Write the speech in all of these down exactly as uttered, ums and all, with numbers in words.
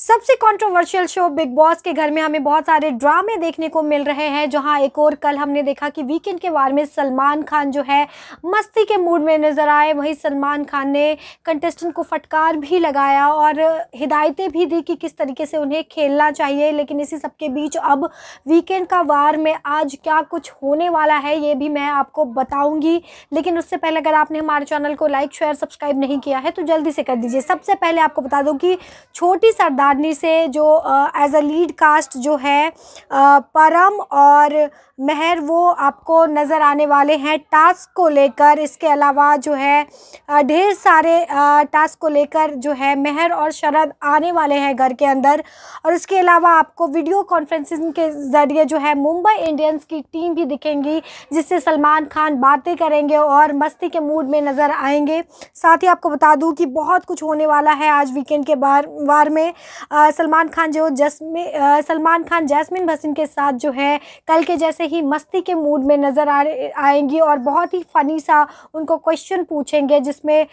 सबसे controversial show big boss के घर में हमें बहुत सारे ड्रामे देखने को मिल रहे हैं, जहां एक और कल हमने देखा कि वीकेंड के बारे में सलमान खान जो है मस्ती के मूड में नज़र आए। वहीं सलमान खान ने कंटेस्टेंट को फटकार भी लगाया और हिदायतें भी दी कि किस तरीके से उन्हें खेलना चाहिए। लेकिन इसी सबके बीच अब वीकेंड का वार में आज क्या कुछ होने वाला है ये भी मैं आपको बताऊँगी, लेकिन उससे पहले अगर आपने हमारे चैनल को लाइक शेयर सब्सक्राइब नहीं किया है तो जल्दी से कर दीजिए। सबसे पहले आपको बता दूँ कि छोटी सरदार से जो एज अ लीड कास्ट जो है आ, परम और महर वो आपको नज़र आने वाले हैं टास्क को लेकर। इसके अलावा जो है ढेर सारे टास्क को लेकर जो है महर और शरद आने वाले हैं घर के अंदर। और इसके अलावा आपको वीडियो कॉन्फ्रेंसिंग के ज़रिए जो है मुंबई इंडियंस की टीम भी दिखेंगी, जिससे सलमान खान बातें करेंगे और मस्ती के मूड में नज़र आएंगे। साथ ही आपको बता दूँ कि बहुत कुछ होने वाला है आज वीकेंड के बार वार में। सलमान खान जो जस्मिन सलमान खान जैस्मिन भसीन के साथ जो है कल के जैसे ही मस्ती के मूड में नज़र आ आएंगी और बहुत ही फ़नी सा उनको क्वेश्चन पूछेंगे, जिसमें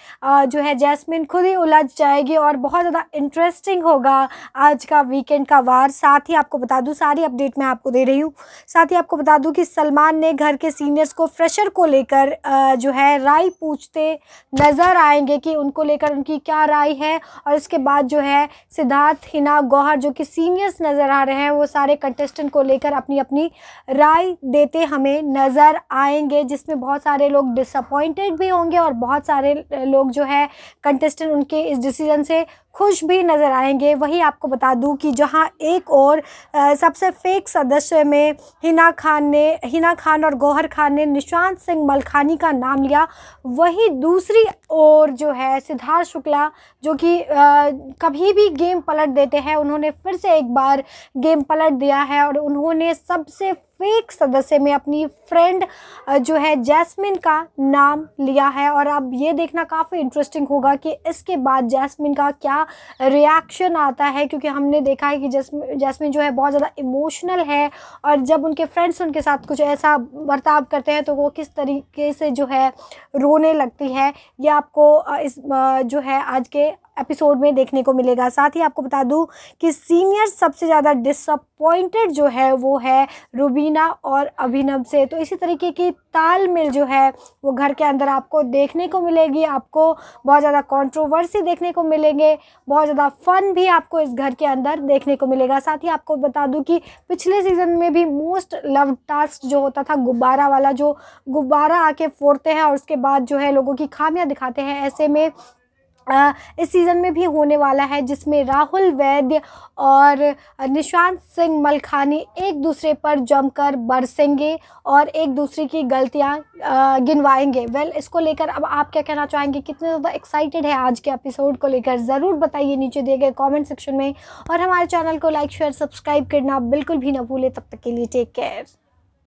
जो है जैस्मिन खुद ही उलझ जाएगी और बहुत ज़्यादा इंटरेस्टिंग होगा आज का वीकेंड का वार। साथ ही आपको बता दूँ, सारी अपडेट मैं आपको दे रही हूँ। साथ ही आपको बता दूँ कि सलमान ने घर के सीनियर्स को फ्रेशर को लेकर जो है राय पूछते नज़र आएंगे कि उनको लेकर उनकी क्या राय है। और इसके बाद जो है सिद्धार्थ, हिना, गौहर जो कि सीनियर्स नज़र आ रहे हैं वो सारे कंटेस्टेंट को लेकर अपनी अपनी राय देते हमें नज़र आएंगे, जिसमें बहुत सारे लोग डिसअपॉइंटेड भी होंगे और बहुत सारे लोग जो है कंटेस्टेंट उनके इस डिसीजन से खुश भी नज़र आएंगे। वहीं आपको बता दूं कि जहां एक और आ, सबसे फेक सदस्य में हिना खान ने हिना खान और गौहर खान ने निशांत सिंह मलखानी का नाम लिया, वहीं दूसरी ओर जो है सिद्धार्थ शुक्ला जो कि कभी भी गेम पलट देते हैं, उन्होंने फिर से एक बार गेम पलट दिया है और उन्होंने सबसे फेक सदस्य में अपनी फ्रेंड जो है जैस्मिन का नाम लिया है। और अब ये देखना काफ़ी इंटरेस्टिंग होगा कि इसके बाद जैस्मिन का क्या रिएक्शन आता है, क्योंकि हमने देखा है कि जैस्मिन जैस्मिन जो है बहुत ज़्यादा इमोशनल है और जब उनके फ्रेंड्स उनके साथ कुछ ऐसा बर्ताव करते हैं तो वो किस तरीके से जो है रोने लगती है, ये आपको इस जो है आज के एपिसोड में देखने को मिलेगा। साथ ही आपको बता दूं कि सीनियर सबसे ज़्यादा डिसअपॉइंटेड जो है वो है रुबीना और अभिनव से, तो इसी तरीके की तालमेल जो है वो घर के अंदर आपको देखने को मिलेगी। आपको बहुत ज़्यादा कंट्रोवर्सी देखने को मिलेंगे, बहुत ज़्यादा फन भी आपको इस घर के अंदर देखने को मिलेगा। साथ ही आपको बता दूँ कि पिछले सीजन में भी मोस्ट लव टास्क जो होता था गुब्बारा वाला, जो गुब्बारा आके फोड़ते हैं और उसके बाद जो है लोगों की खामियाँ दिखाते हैं, ऐसे में आ, इस सीज़न में भी होने वाला है, जिसमें राहुल वैद्य और निशांत सिंह मलखानी एक दूसरे पर जमकर बरसेंगे और एक दूसरे की गलतियां गिनवाएंगे। वेल, इसको लेकर अब आप क्या कहना चाहेंगे, कितने ज़्यादा एक्साइटेड है आज के एपिसोड को लेकर, ज़रूर बताइए नीचे दिए गए कमेंट सेक्शन में। और हमारे चैनल को लाइक शेयर सब्सक्राइब करना बिल्कुल भी ना भूलें। तब तक के लिए टेक केयर।